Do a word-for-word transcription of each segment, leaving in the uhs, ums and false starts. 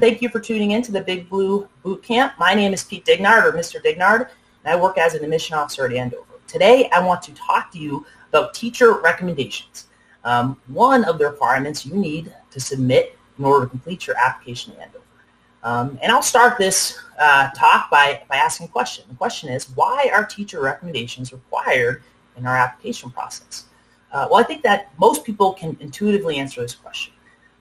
Thank you for tuning in to the Big Blue Boot Camp. My name is Pete Dignard, or Mister Dignard, and I work as an admission officer at Andover. Today, I want to talk to you about teacher recommendations. Um, one of the requirements you need to submit in order to complete your application at Andover. Um, and I'll start this uh, talk by, by asking a question. The question is, why are teacher recommendations required in our application process? Uh, well, I think that most people can intuitively answer this question.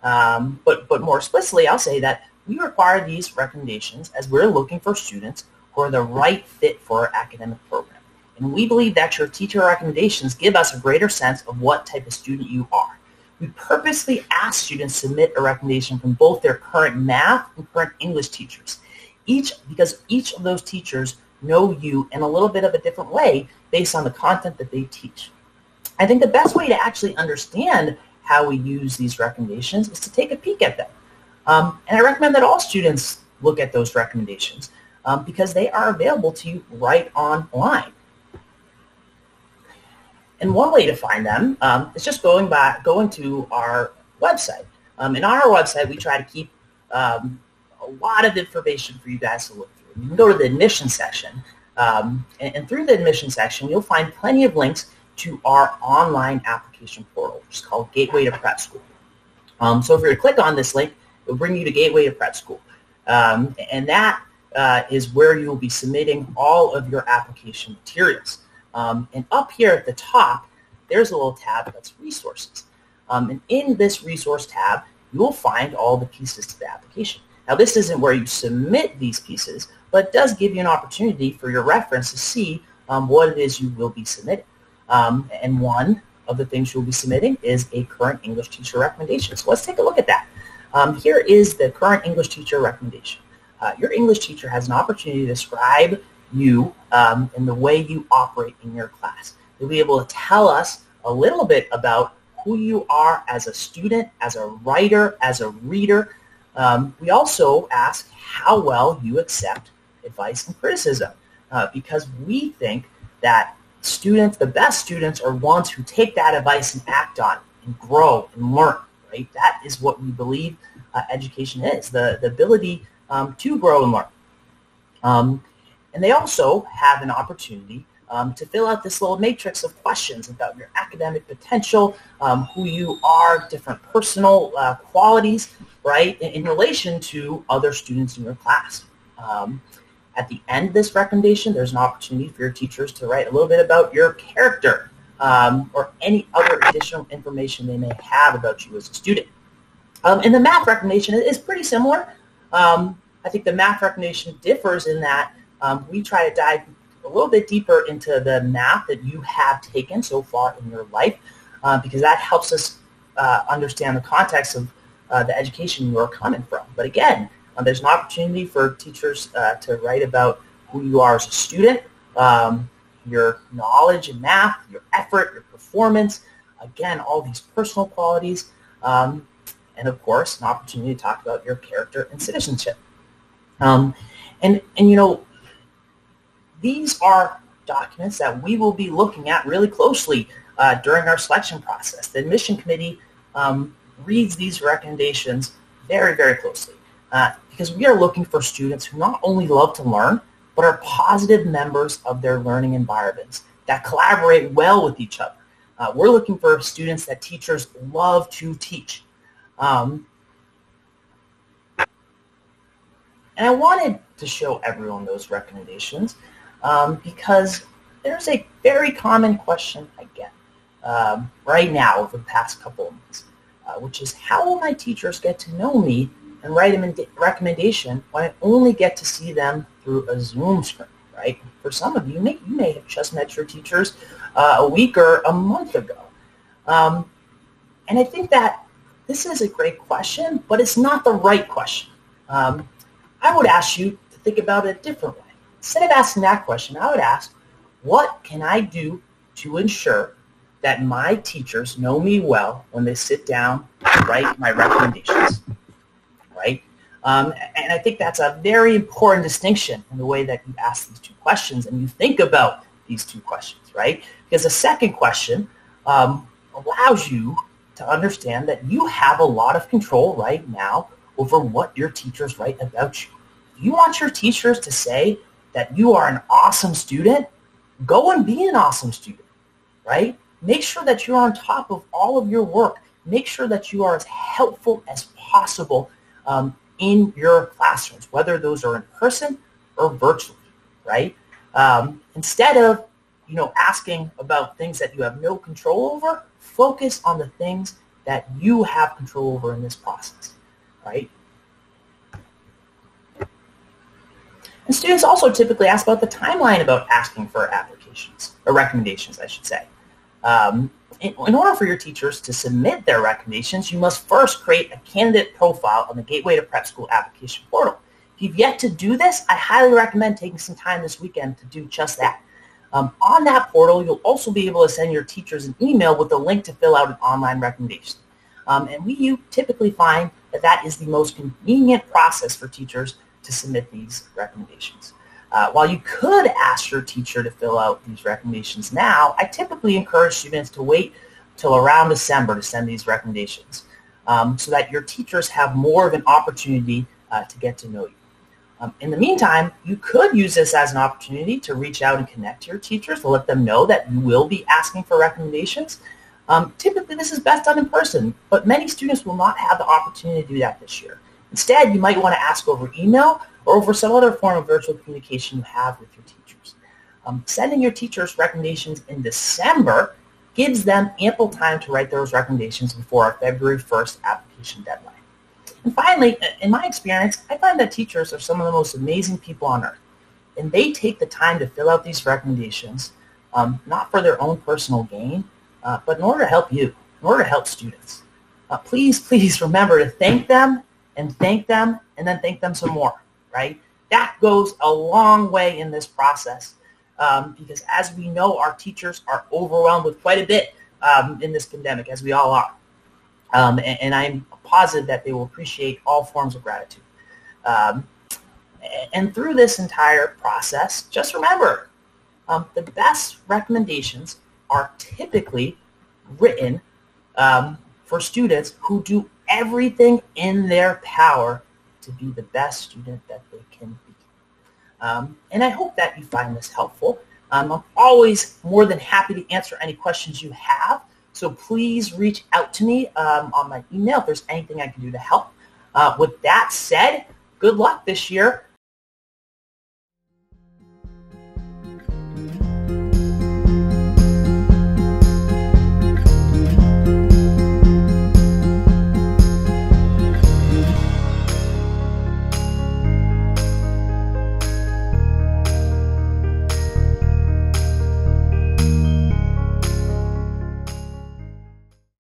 Um, but, but more explicitly, I'll say that we require these recommendations as we're looking for students who are the right fit for our academic program. And we believe that your teacher recommendations give us a greater sense of what type of student you are. We purposely ask students to submit a recommendation from both their current math and current English teachers, each because each of those teachers know you in a little bit of a different way based on the content that they teach. I think the best way to actually understand how we use these recommendations is to take a peek at them. Um, and I recommend that all students look at those recommendations um, because they are available to you right online. And one way to find them um, is just going by going to our website. Um, and on our website, we try to keep um, a lot of information for you guys to look through. You can go to the admission section, um, and, and through the admission section, you'll find plenty of links to our online application portal, which is called Gateway to Prep School. Um, so if you were to click on this link, it will bring you to Gateway to Prep School. Um, and that uh, is where you will be submitting all of your application materials. Um, and up here at the top, there's a little tab that's resources. Um, and in this resource tab, you'll find all the pieces to the application. Now, this isn't where you submit these pieces, but it does give you an opportunity for your reference to see um, what it is you will be submitting. Um, and one of the things you'll be submitting is a current English teacher recommendation. So let's take a look at that. Um, here is the current English teacher recommendation. Uh, your English teacher has an opportunity to describe you um, and the way you operate in your class. You'll be able to tell us a little bit about who you are as a student, as a writer, as a reader. Um, we also ask how well you accept advice and criticism uh, because we think that students, the best students, are ones who take that advice and act on it and grow and learn, right? That is what we believe uh, education is, the, the ability um, to grow and learn. Um, And they also have an opportunity um, to fill out this little matrix of questions about your academic potential, um, who you are, different personal uh, qualities, right, in, in relation to other students in your class. Um, at the end of this recommendation, there's an opportunity for your teachers to write a little bit about your character um, or any other additional information they may have about you as a student. Um, and the math recommendation is pretty similar. Um, I think the math recommendation differs in that Um, we try to dive a little bit deeper into the math that you have taken so far in your life uh, because that helps us uh, understand the context of uh, the education you're coming from. But again, um, there's an opportunity for teachers uh, to write about who you are as a student, um, your knowledge in math, your effort, your performance, again, all these personal qualities, um, and of course, an opportunity to talk about your character and citizenship. Um, and, and, you know, These are documents that we will be looking at really closely uh, during our selection process. The admission committee um, reads these recommendations very, very closely uh, because we are looking for students who not only love to learn, but are positive members of their learning environments that collaborate well with each other. Uh, we're looking for students that teachers love to teach. Um, and I wanted to show everyone those recommendations. Um, because there's a very common question I get um, right now over the past couple of months, uh, which is how will my teachers get to know me and write a recommendation when I only get to see them through a Zoom screen, right? For some of you, you may, you may have just met your teachers uh, a week or a month ago. Um, and I think that this is a great question, but it's not the right question. Um, I would ask you to think about it a different way. Instead of asking that question, I would ask, what can I do to ensure that my teachers know me well when they sit down and write my recommendations, right? Um, and I think that's a very important distinction in the way that you ask these two questions and you think about these two questions, right? Because the second question um, allows you to understand that you have a lot of control right now over what your teachers write about you. If you want your teachers to say that you are an awesome student, go and be an awesome student, right? Make sure that you're on top of all of your work. Make sure that you are as helpful as possible um, in your classrooms, whether those are in person or virtually, right? Um, instead of, you know, asking about things that you have no control over, focus on the things that you have control over in this process, right? And students also typically ask about the timeline about asking for applications, or recommendations, I should say. Um, in, in order for your teachers to submit their recommendations, you must first create a candidate profile on the Gateway to Prep School application portal. If you've yet to do this, I highly recommend taking some time this weekend to do just that. Um, on that portal, you'll also be able to send your teachers an email with a link to fill out an online recommendation. Um, and we you typically find that that is the most convenient process for teachers to submit these recommendations. Uh, while you could ask your teacher to fill out these recommendations now, I typically encourage students to wait till around December to send these recommendations um, so that your teachers have more of an opportunity uh, to get to know you. Um, in the meantime, you could use this as an opportunity to reach out and connect to your teachers, to let them know that you will be asking for recommendations. Um, typically, this is best done in person, but many students will not have the opportunity to do that this year. Instead, you might want to ask over email or over some other form of virtual communication you have with your teachers. Um, sending your teachers recommendations in December gives them ample time to write those recommendations before our February first application deadline. And finally, in my experience, I find that teachers are some of the most amazing people on earth, and they take the time to fill out these recommendations, um, not for their own personal gain, uh, but in order to help you, in order to help students. Uh, please, please remember to thank them and thank them and then thank them some more, right? That goes a long way in this process um, because as we know, our teachers are overwhelmed with quite a bit um, in this pandemic, as we all are. Um, and, and I'm positive that they will appreciate all forms of gratitude. Um, and through this entire process, just remember, um, the best recommendations are typically written um, for students who do everything in their power to be the best student that they can be. Um, and I hope that you find this helpful. Um, I'm always more than happy to answer any questions you have. So please reach out to me um, on my email if there's anything I can do to help. Uh, with that said, good luck this year.